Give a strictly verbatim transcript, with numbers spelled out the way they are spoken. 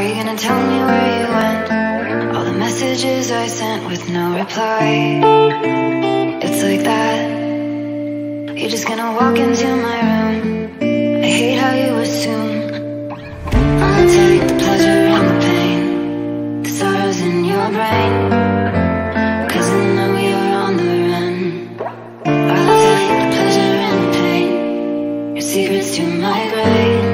Are you gonna tell me where you went? All the messages I sent with no reply. It's like that. You're just gonna walk into my room. I hate how you assume. I'll take the pleasure and the pain, the sorrows in your brain, 'cause I know you're on the run. I'll take the pleasure and the pain, your secrets to my grave.